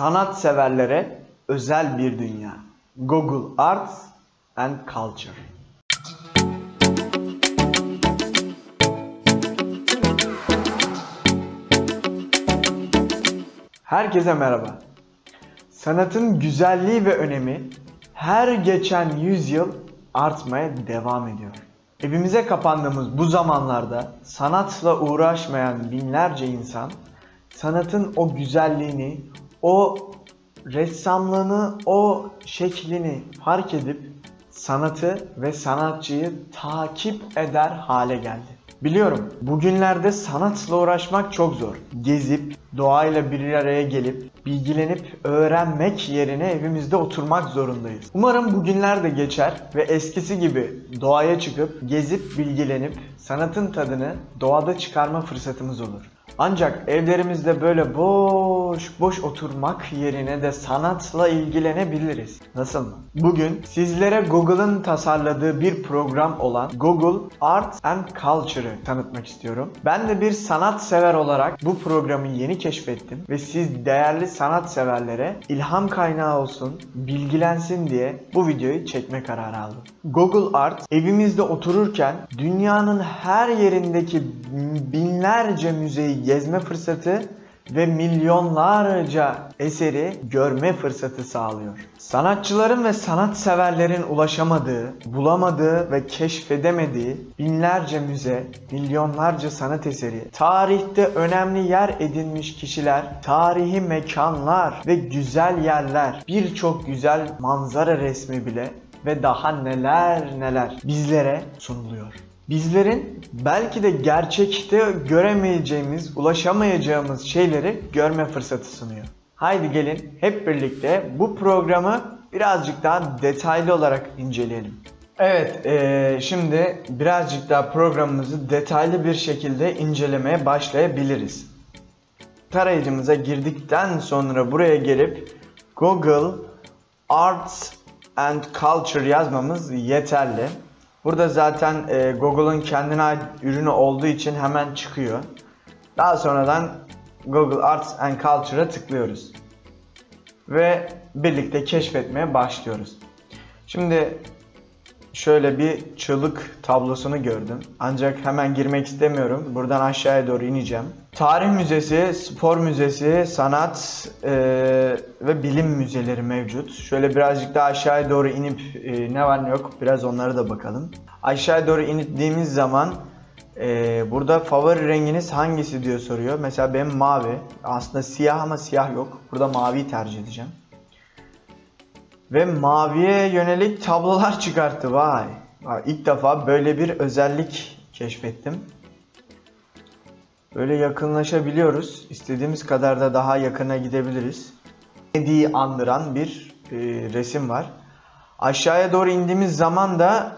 sanatseverlere özel bir dünya. Google Arts and Culture. Herkese merhaba. Sanatın güzelliği ve önemi her geçen yüzyıl artmaya devam ediyor. Evimize kapandığımız bu zamanlarda sanatla uğraşmayan binlerce insan sanatın o güzelliğini, o ressamlığını, o şeklini fark edip sanatı ve sanatçıyı takip eder hale geldi. Biliyorum, bugünlerde sanatla uğraşmak çok zor. Gezip, doğayla bir araya gelip, bilgilenip, öğrenmek yerine evimizde oturmak zorundayız. Umarım bugünler de geçer ve eskisi gibi doğaya çıkıp, gezip, bilgilenip, sanatın tadını doğada çıkarma fırsatımız olur. Ancak evlerimizde böyle boş oturmak yerine de sanatla ilgilenebiliriz. Nasıl mı? Bugün sizlere Google'ın tasarladığı bir program olan Google Arts and Culture'ı tanıtmak istiyorum. Ben de bir sanatsever olarak bu programı yeni keşfettim ve siz değerli sanatseverlere ilham kaynağı olsun, bilgilensin diye bu videoyu çekme kararı aldım. Google Arts, evimizde otururken dünyanın her yerindeki binlerce müzeyi gezme fırsatı ve milyonlarca eseri görme fırsatı sağlıyor. Sanatçıların ve sanatseverlerin ulaşamadığı, bulamadığı ve keşfedemediği binlerce müze, milyonlarca sanat eseri, tarihte önemli yer edinmiş kişiler, tarihi mekanlar ve güzel yerler, birçok güzel manzara resmi bile ve daha neler bizlere sunuluyor. Bizlerin belki de gerçekte göremeyeceğimiz, ulaşamayacağımız şeyleri görme fırsatı sunuyor. Haydi gelin hep birlikte bu programı birazcık daha detaylı olarak inceleyelim. Evet, şimdi birazcık daha programımızı detaylı bir şekilde incelemeye başlayabiliriz. Tarayıcımıza girdikten sonra buraya gelip Google Arts and Culture yazmamız yeterli. Burada zaten Google'ın kendine ait ürünü olduğu için hemen çıkıyor. Daha sonradan Google Arts and Culture'a tıklıyoruz. Ve birlikte keşfetmeye başlıyoruz. Şimdi şöyle bir çığlık tablosunu gördüm. Ancak hemen girmek istemiyorum. Buradan aşağıya doğru ineceğim. Tarih müzesi, spor müzesi, sanat ve bilim müzeleri mevcut. Şöyle birazcık daha aşağıya doğru inip ne var ne yok biraz onlara da bakalım. Aşağıya doğru indiğimiz zaman burada favori renginiz hangisi diye soruyor. Mesela benim mavi. Aslında siyah ama siyah yok. Burada maviyi tercih edeceğim. Ve maviye yönelik tablolar çıkarttı. Vay! İlk defa böyle bir özellik keşfettim. Böyle yakınlaşabiliyoruz. İstediğimiz kadar da daha yakına gidebiliriz. Hediyeyi andıran bir resim var. Aşağıya doğru indiğimiz zaman da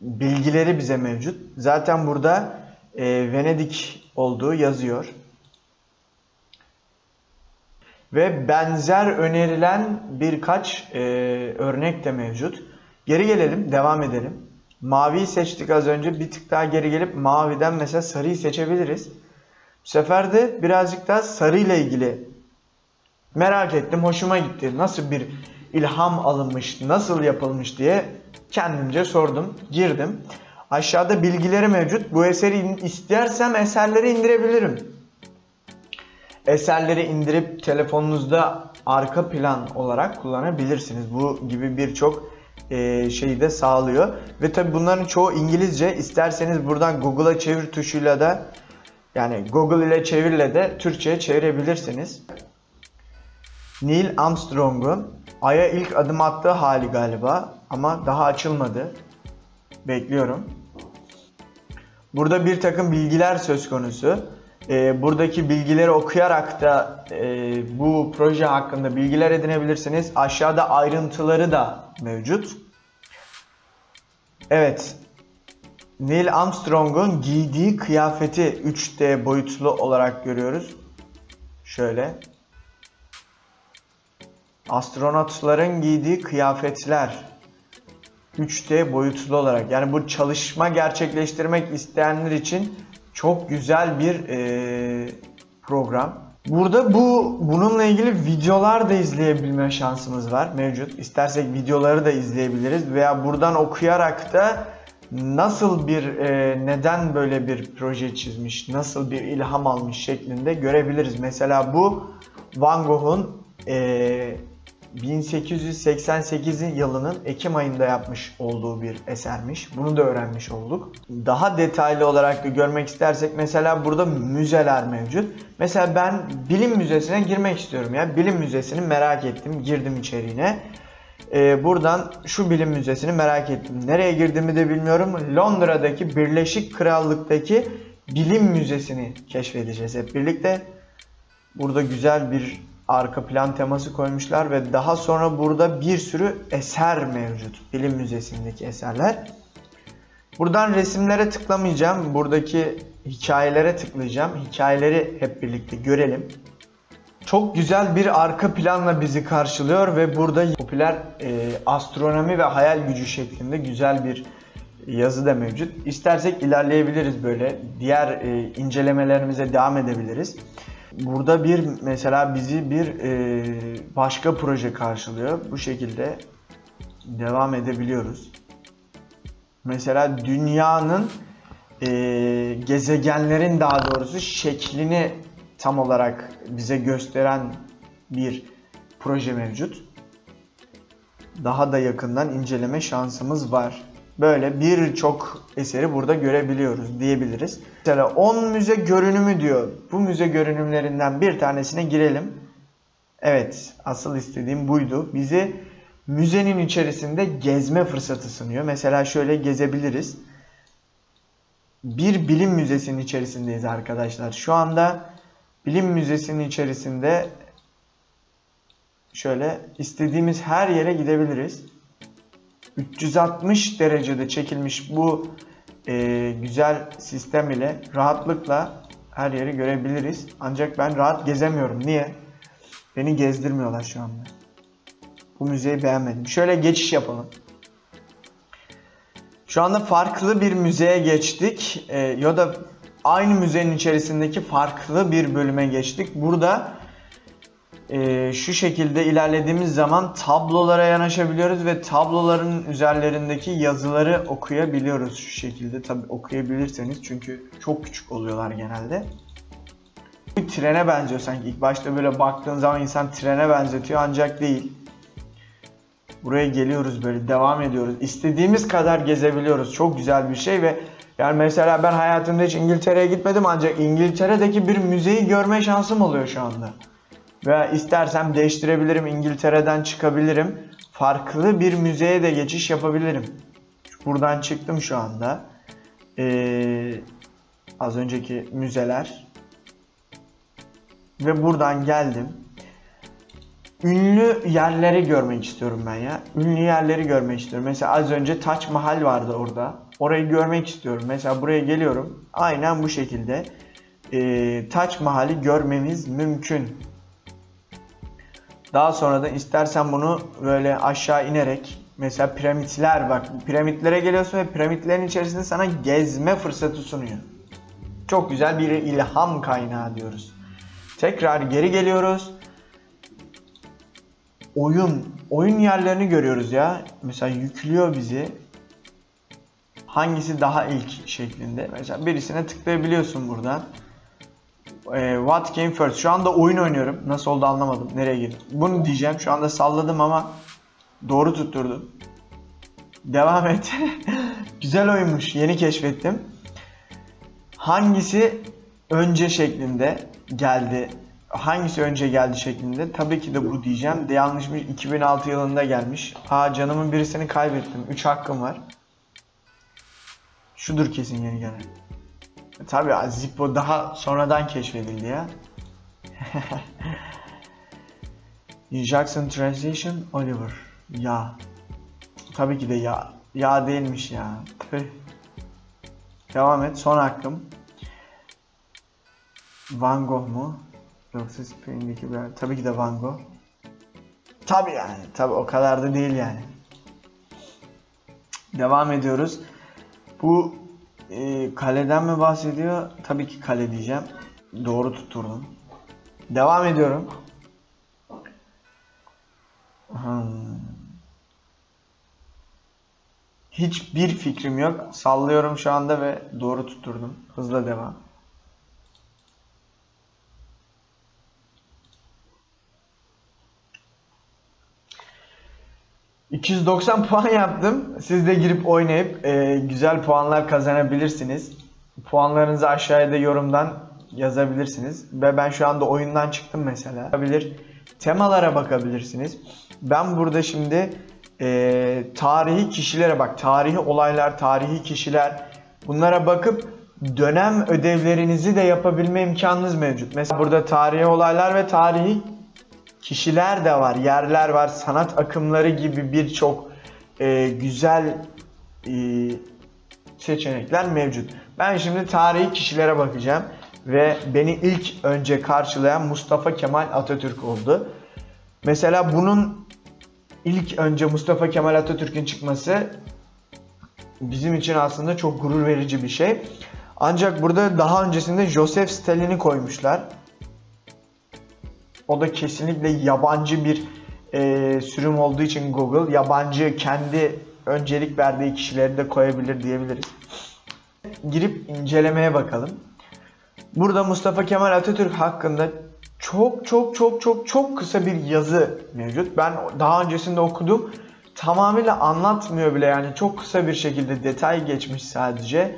bilgileri bize mevcut. Zaten burada Venedik olduğu yazıyor. Ve benzer önerilen birkaç örnek de mevcut. Geri gelelim, devam edelim. Maviyi seçtik az önce. Bir tık daha geri gelip maviden mesela sarıyı seçebiliriz. Bu sefer de birazcık daha sarıyla ilgili merak ettim, hoşuma gitti. Nasıl bir ilham alınmış, nasıl yapılmış diye kendimce sordum, girdim. Aşağıda bilgileri mevcut. Bu eseri istersem eserleri indirebilirim. Eserleri indirip telefonunuzda arka plan olarak kullanabilirsiniz. Bu gibi birçok şeyi de sağlıyor. Ve tabi bunların çoğu İngilizce. İsterseniz buradan Google'a çevir tuşuyla da, yani Google ile çevirle de Türkçe'ye çevirebilirsiniz. Neil Armstrong'un Ay'a ilk adım attığı hali galiba. Ama daha açılmadı. Bekliyorum. Burada bir takım bilgiler söz konusu. Buradaki bilgileri okuyarak da bu proje hakkında bilgiler edinebilirsiniz. Aşağıda ayrıntıları da mevcut. Evet. Neil Armstrong'un giydiği kıyafeti 3D boyutlu olarak görüyoruz. Şöyle. Astronotların giydiği kıyafetler 3D boyutlu olarak. Yani bu çalışma gerçekleştirmek isteyenler için çok güzel bir program. Burada bununla ilgili videolar da izleyebilme şansımız var mevcut. İstersek videoları da izleyebiliriz veya buradan okuyarak da nasıl bir neden böyle bir proje çizmiş, nasıl bir ilham almış şeklinde görebiliriz. Mesela bu Van Gogh'un 1888 yılının Ekim ayında yapmış olduğu bir esermiş. Bunu da öğrenmiş olduk. Daha detaylı olarak da görmek istersek mesela burada müzeler mevcut. Mesela ben bilim müzesine girmek istiyorum ya. Bilim müzesini merak ettim. Girdim içeriğine. Buradan şu bilim müzesini merak ettim. Nereye girdiğimi de bilmiyorum. Londra'daki Birleşik Krallık'taki bilim müzesini keşfedeceğiz hep birlikte. Burada güzel bir arka plan teması koymuşlar ve daha sonra burada bir sürü eser mevcut. Bilim müzesindeki eserler. Buradan resimlere tıklamayacağım. Buradaki hikayelere tıklayacağım. Hikayeleri hep birlikte görelim. Çok güzel bir arka planla bizi karşılıyor ve burada popüler astronomi ve hayal gücü şeklinde güzel bir yazı da mevcut. İstersek ilerleyebiliriz böyle. Diğer incelemelerimize devam edebiliriz. Burada mesela bizi bir başka proje karşılıyor. Bu şekilde devam edebiliyoruz. Mesela dünyanın gezegenlerin daha doğrusu şeklini tam olarak bize gösteren bir proje mevcut. Daha da yakından inceleme şansımız var. Böyle birçok eseri burada görebiliyoruz diyebiliriz. Mesela 10 müze görünümü diyor. Bu müze görünümlerinden bir tanesine girelim. Evet, asıl istediğim buydu. Bizi müzenin içerisinde gezme fırsatı sunuyor. Mesela şöyle gezebiliriz. Bir bilim müzesinin içerisindeyiz arkadaşlar. Şu anda bilim müzesinin içerisinde şöyle istediğimiz her yere gidebiliriz. 360 derecede çekilmiş bu güzel sistem ile rahatlıkla her yeri görebiliriz. Ancak ben rahat gezemiyorum. Niye? Beni gezdirmiyorlar şu anda. Bu müzeyi beğenmedim. Şöyle geçiş yapalım. Şu anda farklı bir müzeye geçtik. Ya da aynı müzenin içerisindeki farklı bir bölüme geçtik. Burada şu şekilde ilerlediğimiz zaman tablolara yanaşabiliyoruz ve tabloların üzerlerindeki yazıları okuyabiliyoruz şu şekilde. Tabii okuyabilirseniz, çünkü çok küçük oluyorlar genelde. Bu trene benziyor sanki. İlk başta böyle baktığın zaman insan trene benzetiyor, ancak değil. Buraya geliyoruz, böyle devam ediyoruz. İstediğimiz kadar gezebiliyoruz. Çok güzel bir şey ve yani mesela ben hayatımda hiç İngiltere'ye gitmedim, ancak İngiltere'deki bir müzeyi görme şansım oluyor şu anda. Veya istersem değiştirebilirim, İngiltere'den çıkabilirim. Farklı bir müzeye de geçiş yapabilirim. Buradan çıktım şu anda. Az önceki müzeler. Ve buradan geldim. Ünlü yerleri görmek istiyorum ben ya. Ünlü yerleri görmek istiyorum. Mesela az önce Taç Mahal vardı orada. Orayı görmek istiyorum. Mesela buraya geliyorum. Aynen bu şekilde. Taç Mahal'i görmemiz mümkün. Daha sonra da istersen bunu böyle aşağı inerek, mesela piramitler, bak piramitlere geliyorsun ve piramitlerin içerisinde sana gezme fırsatı sunuyor. Çok güzel bir ilham kaynağı diyoruz. Tekrar geri geliyoruz. Oyun yerlerini görüyoruz ya. Mesela yüklüyor bizi. Hangisi daha ilk şeklinde. Mesela birisine tıklayabiliyorsun buradan. What came first? Şu anda oyun oynuyorum. Nasıl oldu anlamadım. Nereye girdim? Bunu diyeceğim. Şu anda salladım ama doğru tutturdum. Devam et. Güzel oyunmuş. Yeni keşfettim. Hangisi önce şeklinde geldi? Hangisi önce geldi şeklinde? Tabii ki de bu diyeceğim. De yanlışmış. 2006 yılında gelmiş. Ha, canımın birisini kaybettim. 3 hakkım var. Şudur kesin yeni gelen. Tabii Zippo daha sonradan keşfedildi ya. Jackson Translation Oliver. Ya. Tabii ki de ya. Ya değilmiş ya. Püh. Devam et. Son hakkım. Van Gogh mu? Yoksa Spain'deki bir... Tabii ki de Van Gogh. Tabii yani. Tabii o kadar da değil yani. Devam ediyoruz. Bu kaleden mi bahsediyor? Tabii ki kale diyeceğim. Doğru tutturdum. Devam ediyorum. Hiçbir fikrim yok. Sallıyorum şu anda ve doğru tutturdum. Hızla devam. ...290 puan yaptım. Siz de girip oynayıp güzel puanlar kazanabilirsiniz. Puanlarınızı aşağıda yorumdan yazabilirsiniz. Ve ben şu anda oyundan çıktım mesela. Temalara bakabilirsiniz. Ben burada şimdi tarihi kişilere bak. Tarihi olaylar, tarihi kişiler. Bunlara bakıp dönem ödevlerinizi de yapabilme imkanınız mevcut. Mesela burada tarihi olaylar ve tarihi kişiler de var, yerler var, sanat akımları gibi birçok güzel seçenekler mevcut. Ben şimdi tarihi kişilere bakacağım ve beni ilk önce karşılayan Mustafa Kemal Atatürk oldu. Mesela bunun ilk önce Mustafa Kemal Atatürk'ün çıkması bizim için aslında çok gurur verici bir şey. Ancak burada daha öncesinde Joseph Stalin'i koymuşlar. O da kesinlikle yabancı bir sürüm olduğu için Google yabancı kendi öncelik verdiği kişileri de koyabilir diyebiliriz. Girip incelemeye bakalım. Burada Mustafa Kemal Atatürk hakkında çok kısa bir yazı mevcut. Ben daha öncesinde okudum. Tamamıyla anlatmıyor bile, yani çok kısa bir şekilde detay geçmiş sadece.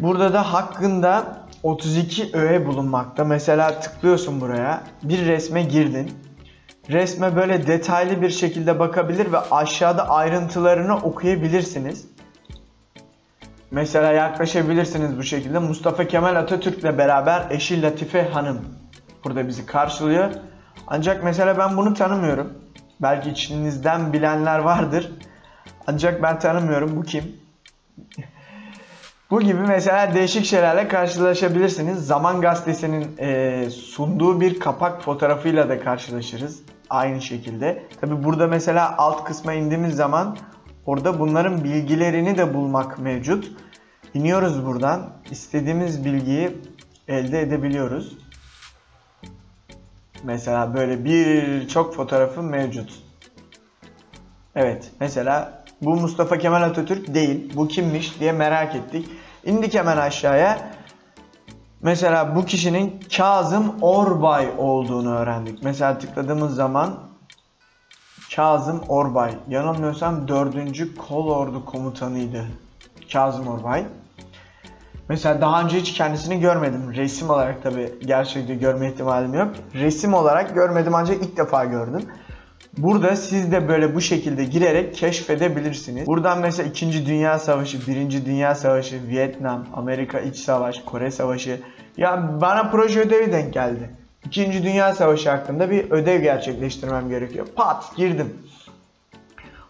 Burada da hakkında 32 öğe bulunmakta. Mesela tıklıyorsun buraya, bir resme girdin. Resme böyle detaylı bir şekilde bakabilir ve aşağıda ayrıntılarını okuyabilirsiniz. Mesela yaklaşabilirsiniz bu şekilde. Mustafa Kemal Atatürk'le beraber eşi Latife Hanım burada bizi karşılıyor. Ancak mesela ben bunu tanımıyorum. Belki içinizden bilenler vardır. Ancak ben tanımıyorum. Bu kim? Bu gibi mesela değişik şeylerle karşılaşabilirsiniz. Zaman Gazetesi'nin sunduğu bir kapak fotoğrafıyla da karşılaşırız aynı şekilde. Tabi burada mesela alt kısma indiğimiz zaman orada bunların bilgilerini de bulmak mevcut. İniyoruz buradan. İstediğimiz bilgiyi elde edebiliyoruz. Mesela böyle birçok fotoğrafı mevcut. Evet, mesela bu Mustafa Kemal Atatürk değil, bu kimmiş diye merak ettik. İndik hemen aşağıya. Mesela bu kişinin Kazım Orbay olduğunu öğrendik. Mesela tıkladığımız zaman Kazım Orbay. Yanılmıyorsam 4. Kolordu komutanıydı Kazım Orbay. Mesela daha önce hiç kendisini görmedim. Resim olarak tabi gerçekte görme ihtimalim yok. Resim olarak görmedim ancak ilk defa gördüm. Burada siz de böyle bu şekilde girerek keşfedebilirsiniz. Buradan mesela 2. Dünya Savaşı, 1. Dünya Savaşı, Vietnam, Amerika İç Savaş, Kore Savaşı. Ya bana proje ödevi denk geldi. 2. Dünya Savaşı hakkında bir ödev gerçekleştirmem gerekiyor. Pat girdim.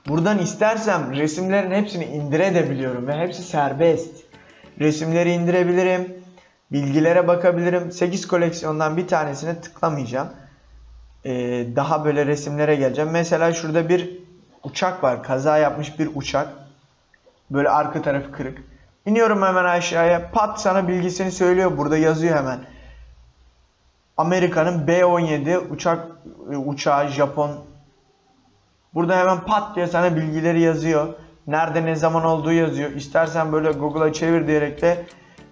Buradan istersem resimlerin hepsini indirebiliyorum ve hepsi serbest. Resimleri indirebilirim, bilgilere bakabilirim. 8 koleksiyondan bir tanesine tıklamayacağım. Daha böyle resimlere geleceğim. Mesela şurada bir uçak var. Kaza yapmış bir uçak. Böyle arka tarafı kırık. İniyorum hemen aşağıya. Pat sana bilgisini söylüyor. Burada yazıyor hemen. Amerika'nın B-17 uçağı Japon. Burada hemen pat diye sana bilgileri yazıyor. Nerede ne zaman olduğu yazıyor. İstersen böyle Google'a çevir diyerek de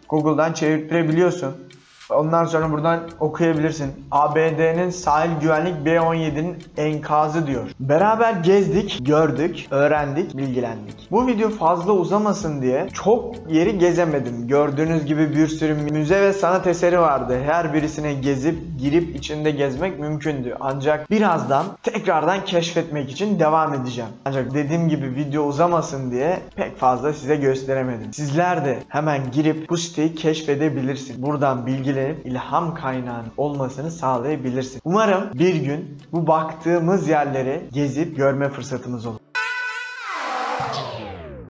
Google'dan çevirtirebiliyorsun. Ondan sonra buradan okuyabilirsin. ABD'nin sahil güvenlik B-17'nin enkazı diyor. Beraber gezdik, gördük, öğrendik, bilgilendik. Bu video fazla uzamasın diye çok yeri gezemedim. Gördüğünüz gibi bir sürü müze ve sanat eseri vardı. Her birisine gezip, girip içinde gezmek mümkündü. Ancak birazdan tekrardan keşfetmek için devam edeceğim. Ancak dediğim gibi video uzamasın diye pek fazla size gösteremedim. Sizler de hemen girip bu siteyi keşfedebilirsiniz. Buradan bilgilenip ilham kaynağının olmasını sağlayabilirsin. Umarım bir gün bu baktığımız yerleri gezip görme fırsatımız olur.